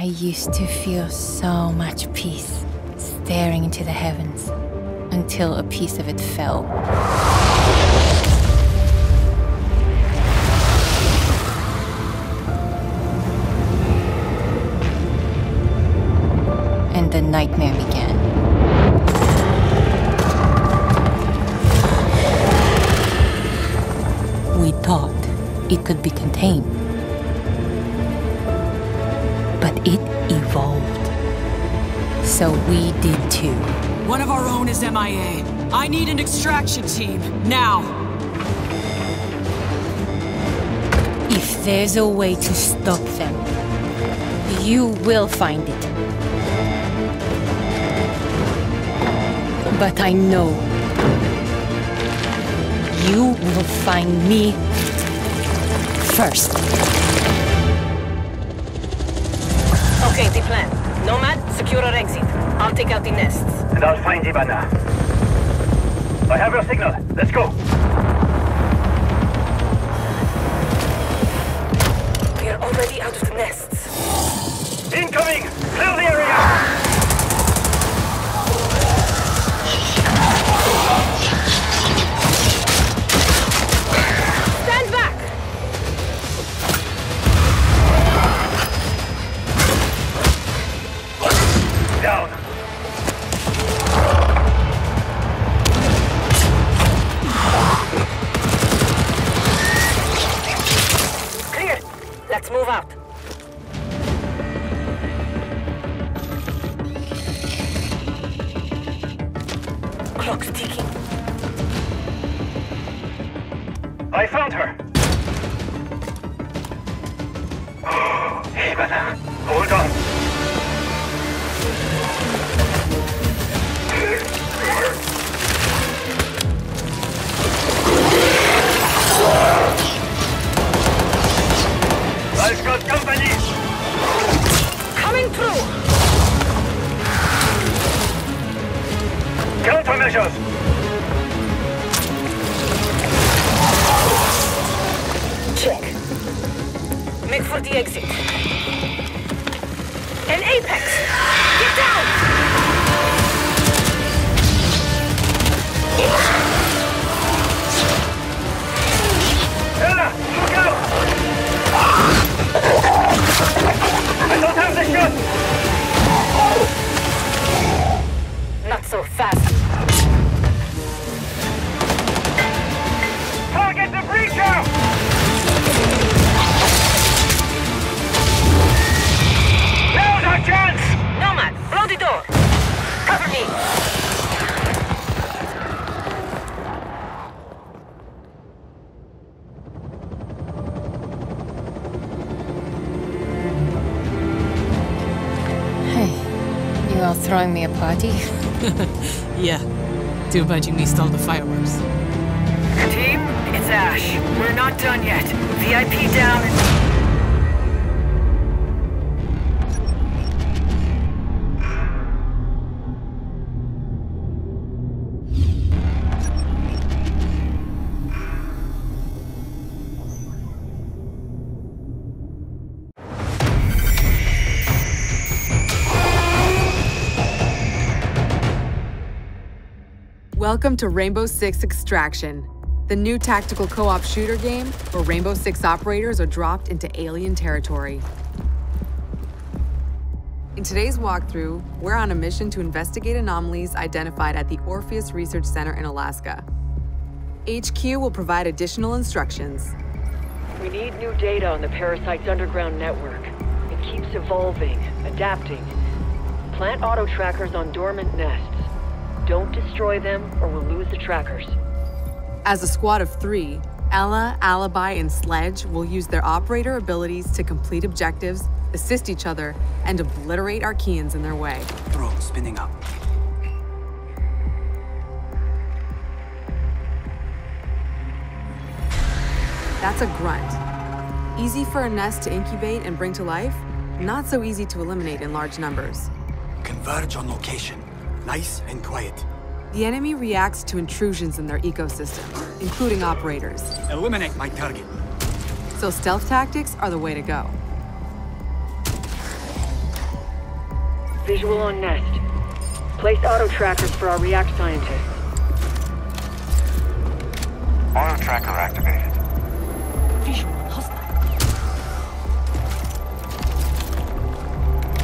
I used to feel so much peace, staring into the heavens, until a piece of it fell. And the nightmare began. We thought it could be contained, but it evolved. So we did too. One of our own is MIA. I need an extraction team, now. If there's a way to stop them, you will find it. But I know you will find me first. Okay, the plan. Nomad, secure our exit. I'll take out the nests. And I'll find Ivana. I have your signal. Let's go. We are already out of the nests. Incoming! Clear the area! Throwing me a party? Yeah. Too bad you missed all the fireworks. Team, it's Ash. We're not done yet. VIP down Welcome to Rainbow Six Extraction, the new tactical co-op shooter game where Rainbow Six operators are dropped into alien territory. In today's walkthrough, we're on a mission to investigate anomalies identified at the Orpheus Research Center in Alaska. HQ will provide additional instructions. We need new data on the parasite's underground network. It keeps evolving, adapting. Plant auto-trackers on dormant nests. Don't destroy them, or we'll lose the trackers. As a squad of 3, Ella, Alibi, and Sledge will use their operator abilities to complete objectives, assist each other, and obliterate Archæans in their way. Drone spinning up. That's a grunt. Easy for a nest to incubate and bring to life, not so easy to eliminate in large numbers. Converge on location. Nice and quiet. The enemy reacts to intrusions in their ecosystem, including operators. Eliminate my target. So stealth tactics are the way to go. Visual on nest. Place auto trackers for our React scientists. Auto tracker activated. Visual hostile.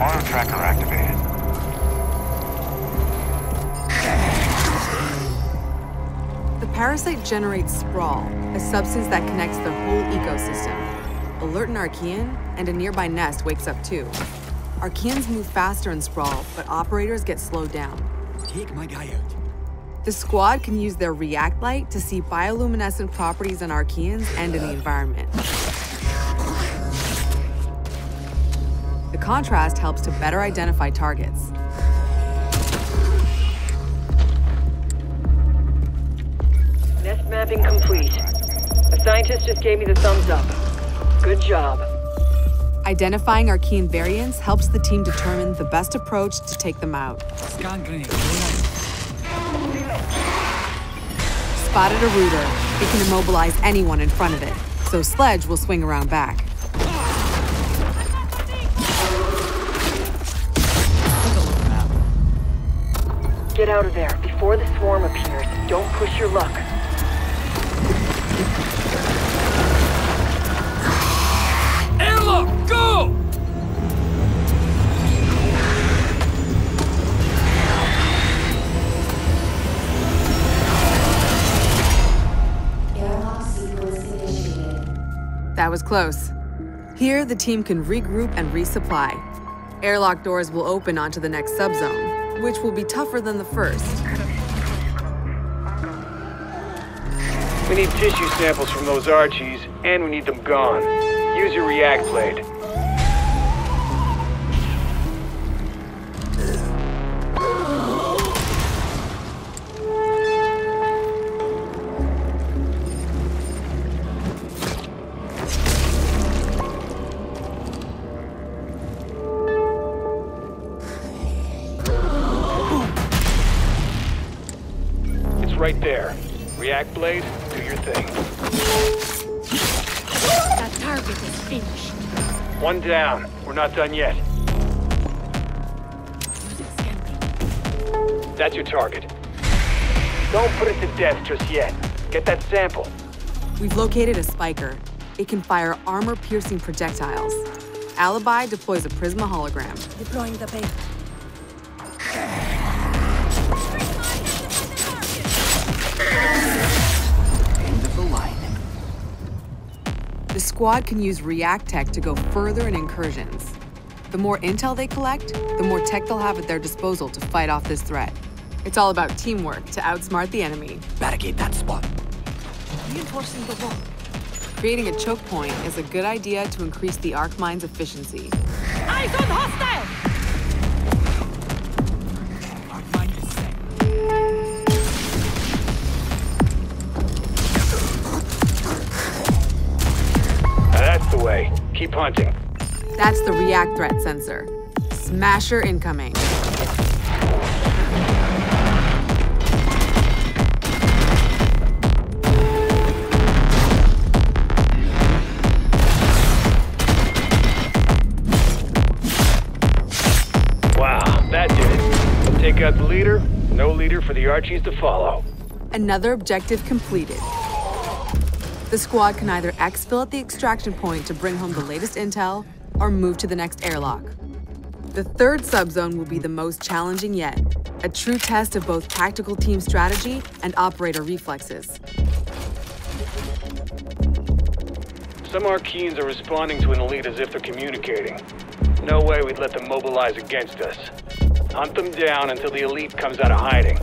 Auto tracker activated. The parasite generates Sprawl, a substance that connects the whole ecosystem. Alert an Archæan, and a nearby nest wakes up too. Archæans move faster in Sprawl, but operators get slowed down. Take my diode. The squad can use their React Light to see bioluminescent properties in Archæans and in the environment. The contrast helps to better identify targets. Nest mapping complete. A scientist just gave me the thumbs up. Good job. Identifying Archæan variants helps the team determine the best approach to take them out. Spotted a rooter. It can immobilize anyone in front of it, so Sledge will swing around back. Get out of there before the swarm appears. Don't push your luck. Ella, go! That was close. Here, the team can regroup and resupply. Airlock doors will open onto the next subzone, which will be tougher than the first. We need tissue samples from those Archies, and we need them gone. Use your React blade. It's right there. React blade, do your thing. Target is finished. One down. We're not done yet. That's your target. Don't put it to death just yet. Get that sample. We've located a spiker. It can fire armor-piercing projectiles. Alibi deploys a Prisma hologram. Deploying the bait. The squad can use React Tech to go further in incursions. The more intel they collect, the more tech they'll have at their disposal to fight off this threat. It's all about teamwork to outsmart the enemy. Barricade that spot. Reinforcing the wall. Creating a choke point is a good idea to increase the Arc Mine's efficiency. Eyes on hostile! Arc Mine is set. Way. Keep hunting. That's the React Threat Sensor. Smasher incoming. Wow, that did it. Take out the leader. No leader for the Archies to follow. Another objective completed. The squad can either exfil at the extraction point to bring home the latest intel, or move to the next airlock. The third subzone will be the most challenging yet, a true test of both tactical team strategy and operator reflexes. Some Archæans are responding to an elite as if they're communicating. No way we'd let them mobilize against us. Hunt them down until the elite comes out of hiding.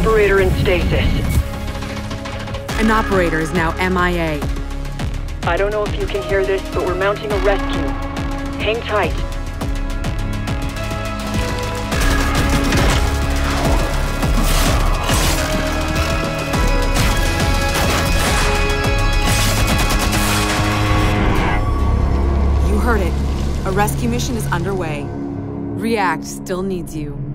operator in stasis. An operator is now MIA. I don't know if you can hear this, but we're mounting a rescue. Hang tight. You heard it. A rescue mission is underway. React still needs you.